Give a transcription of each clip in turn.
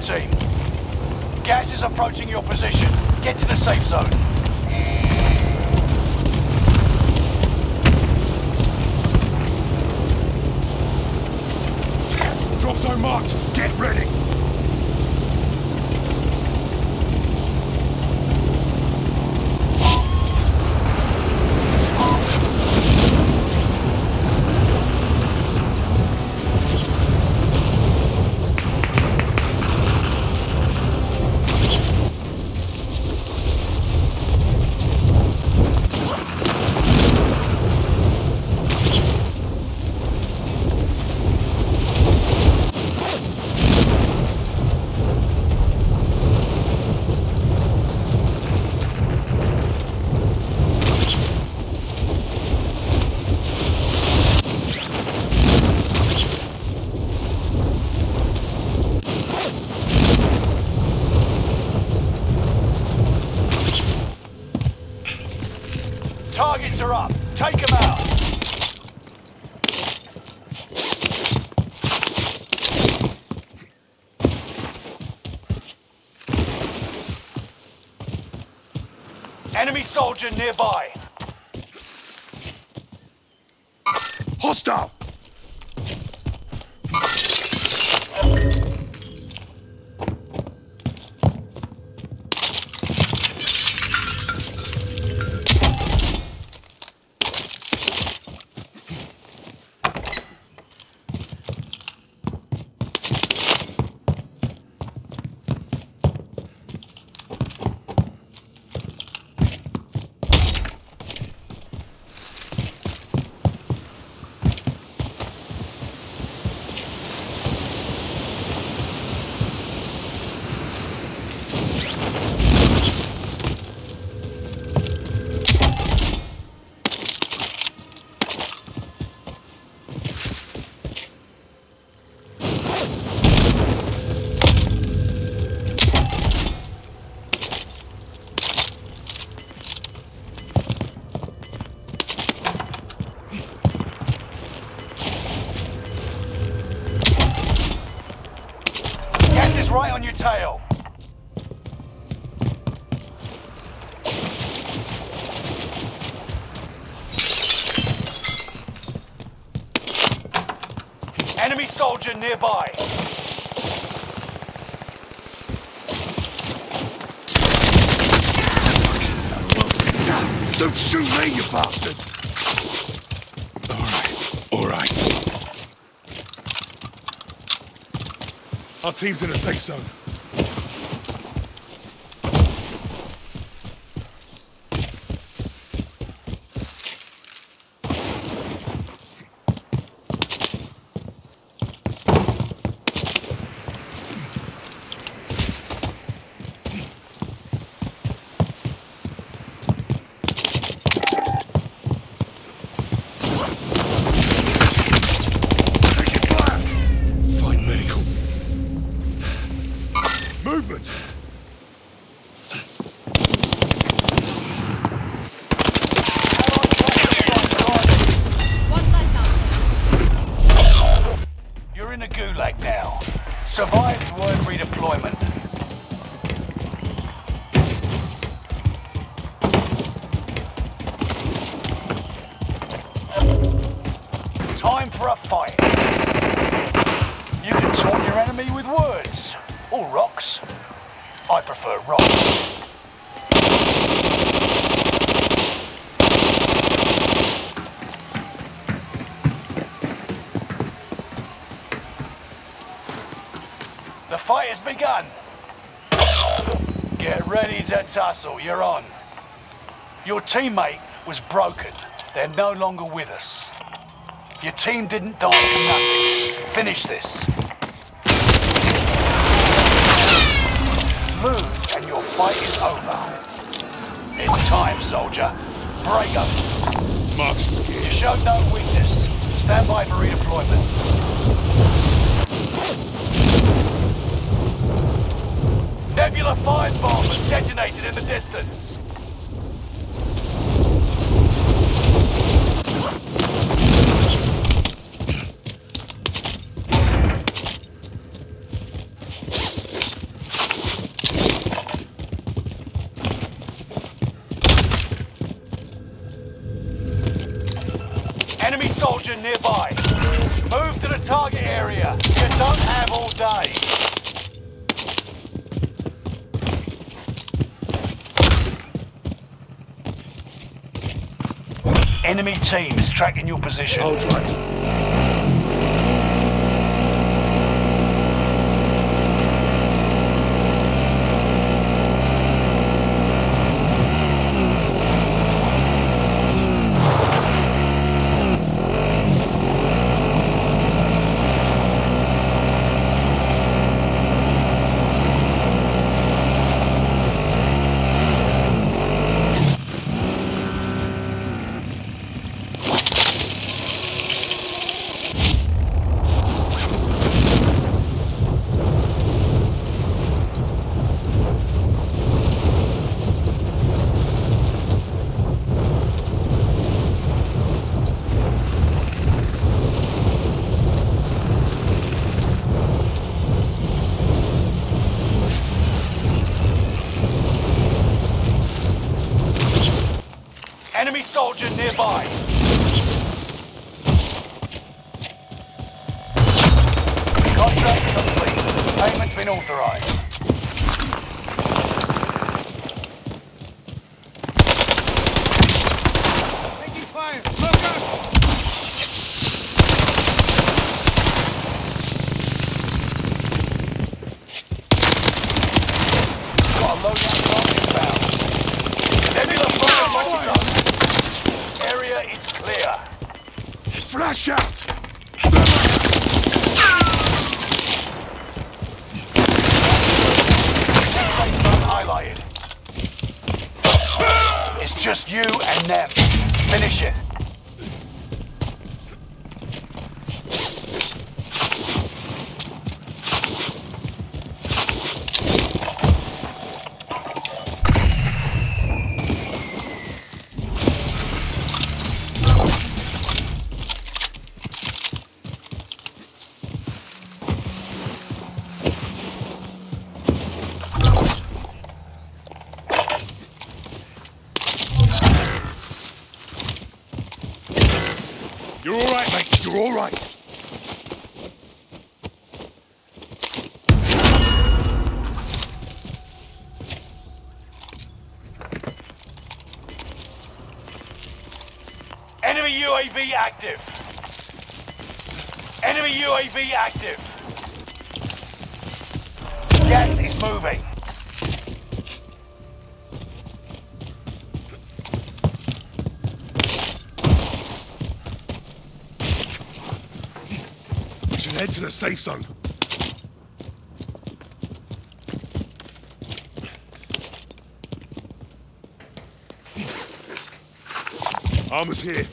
team. Gas is approaching your position. Get to the safe zone. Drop zone marked. Get ready. Targets are up. Take them out. Enemy soldier nearby. Hostile. Right on your tail. Enemy soldier nearby. Don't shoot me, you bastard. All right. Our team's in a safe zone. Movement! You're in a gulag now. Survived word redeployment. Time for a fight. You can taunt your enemy with words. Or rocks. I prefer rocks. The fight has begun. Get ready to tussle, you're on. Your teammate was broken. They're no longer with us. Your team didn't die for nothing. Finish this. Move and your fight is over. It's time, soldier. Break up. Marks. You showed no weakness. Stand by for redeployment. Nebula firebomb was detonated in the distance. Enemy soldier nearby. Move to the target area. You don't have all day. Enemy team is tracking your position. Hold tight. Enemy soldier nearby. Contract complete. Payment's been authorized. Taking fire. Look out. Got a loadout bomb inbound. Let me look for what you got. Area is clear. Flash out! Highlighted. It's just you and them. Finish it. You're all right, mate. You're all right. Enemy UAV active. Enemy UAV active. Gas is moving. Head to the safe zone. Armor's here.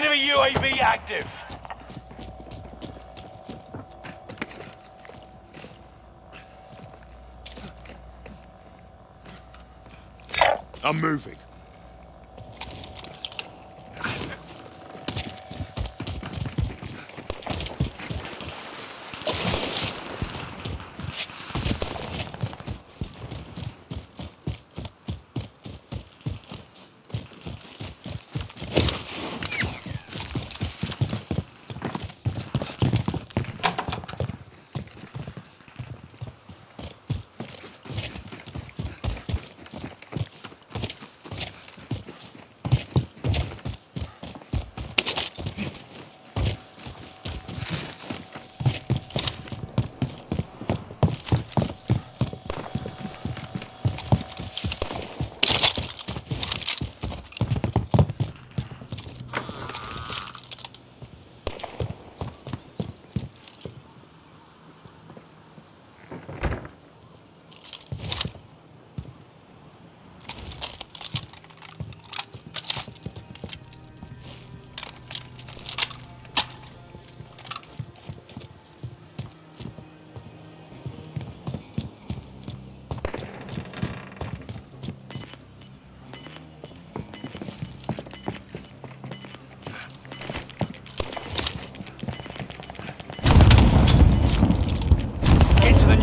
Enemy UAV active. I'm moving.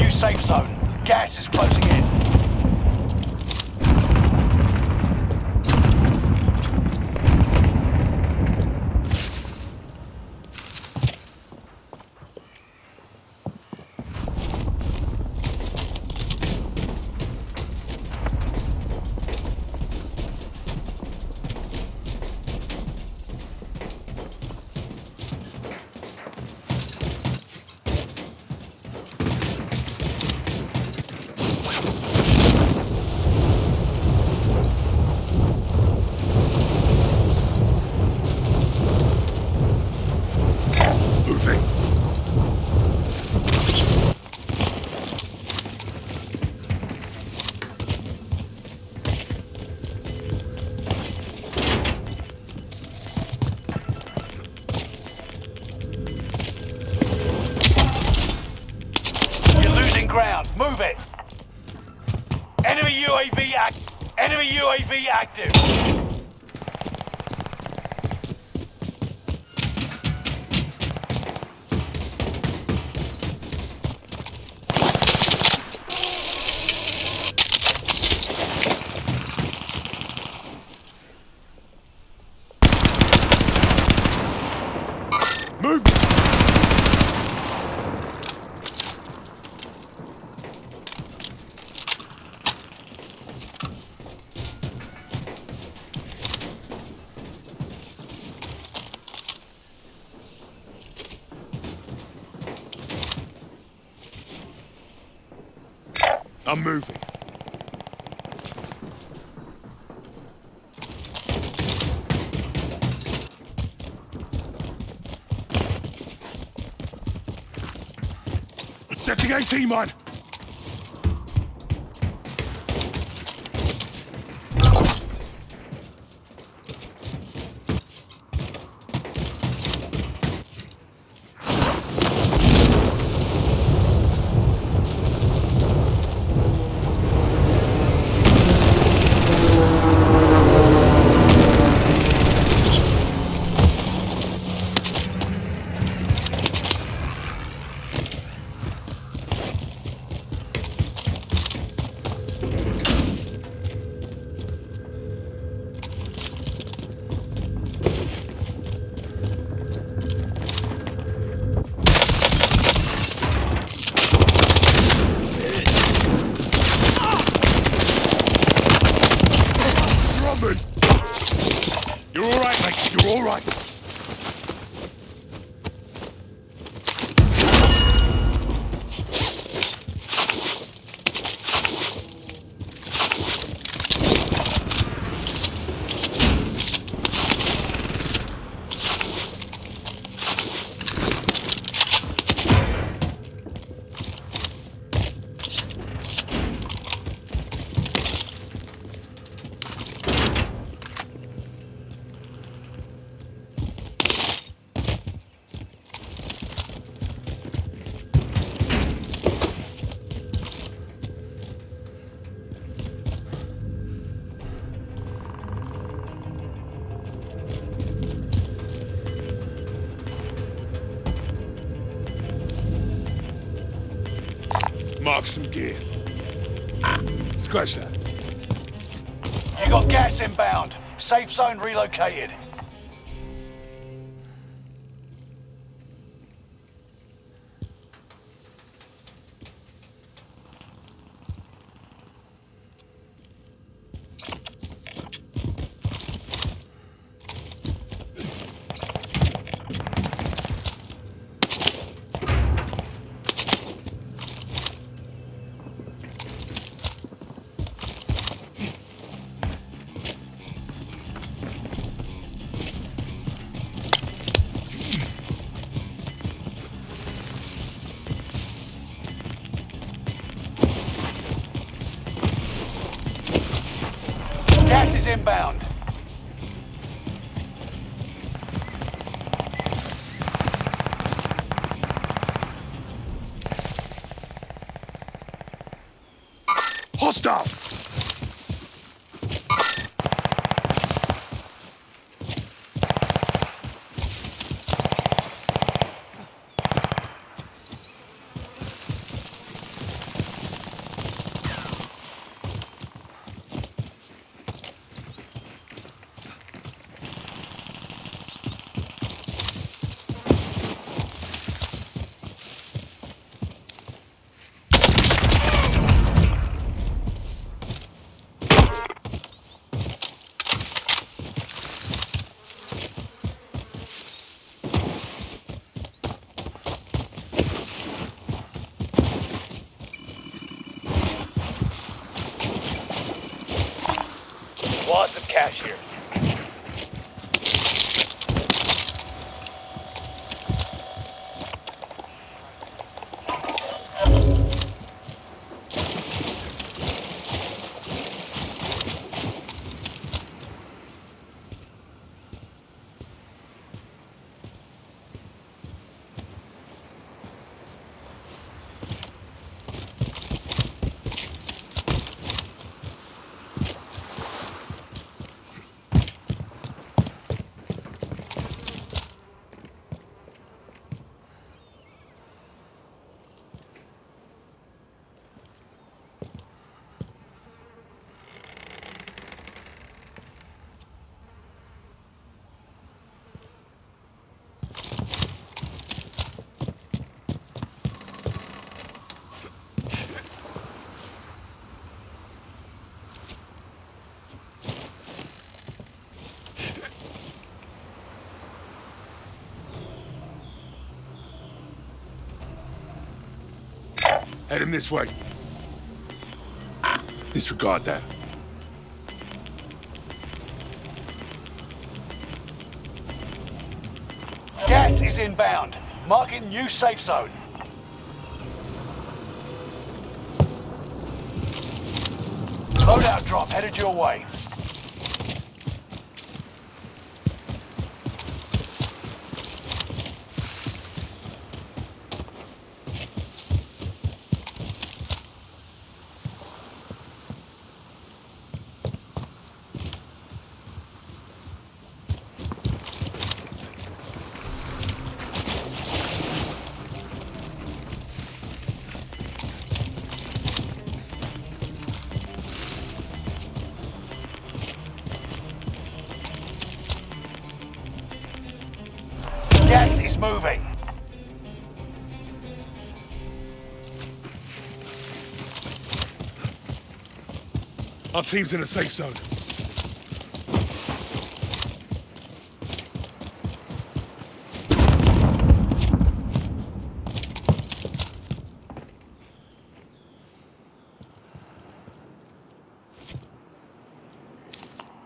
Safe zone. Gas is closing in. Move it. Enemy UAV active. Move. I'm moving. Setting AT mine. mark some gear. Scratch that. You got gas inbound. Safe zone relocated. Gas is inbound. Hostile! Lots of cash here. Head him this way. Disregard that. Gas is inbound. Marking new safe zone. Loadout drop headed your way. Gas is moving. Our team's in a safe zone.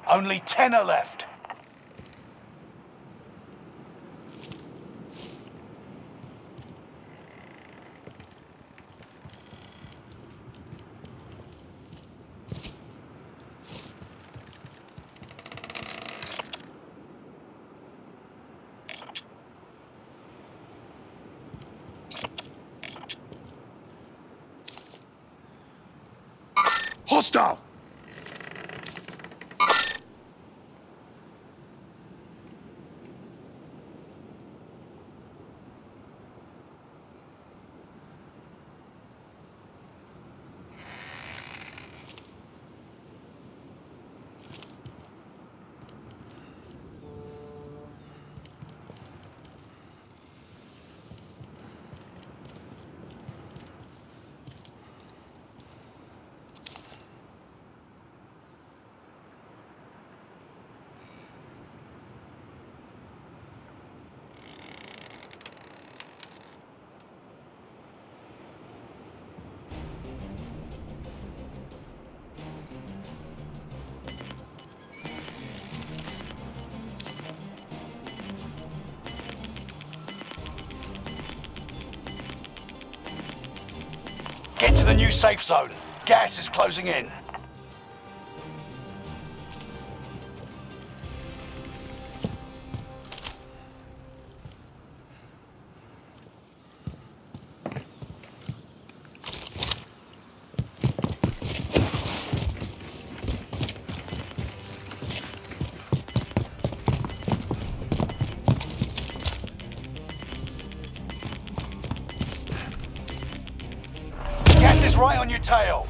Only 10 are left. Hostile! Get to the new safe zone. Gas is closing in. Is right on your tail.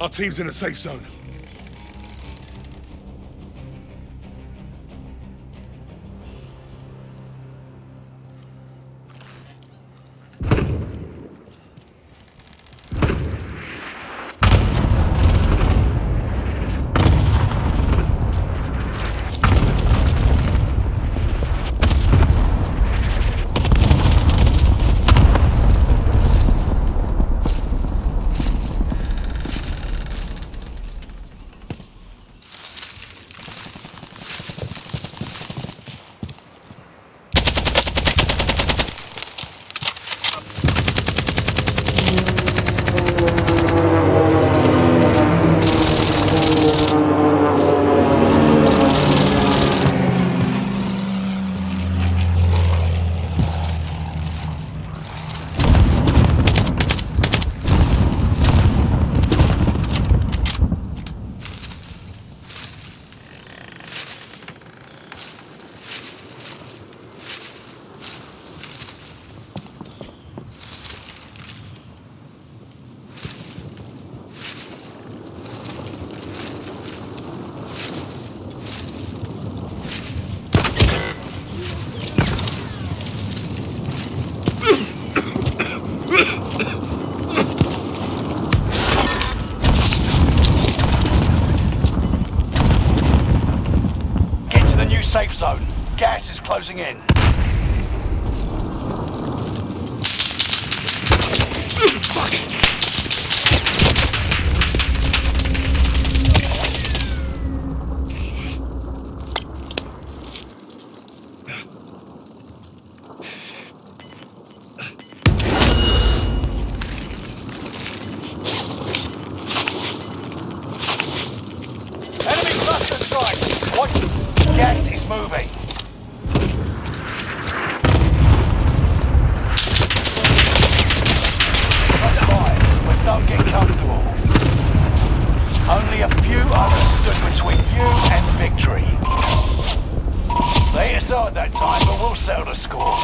Our team's in a safe zone. Safe zone. Gas is closing in. Fuck. Moving. But don't get comfortable. Only a few others stood between you and victory. They decided that time, but we'll settle the score.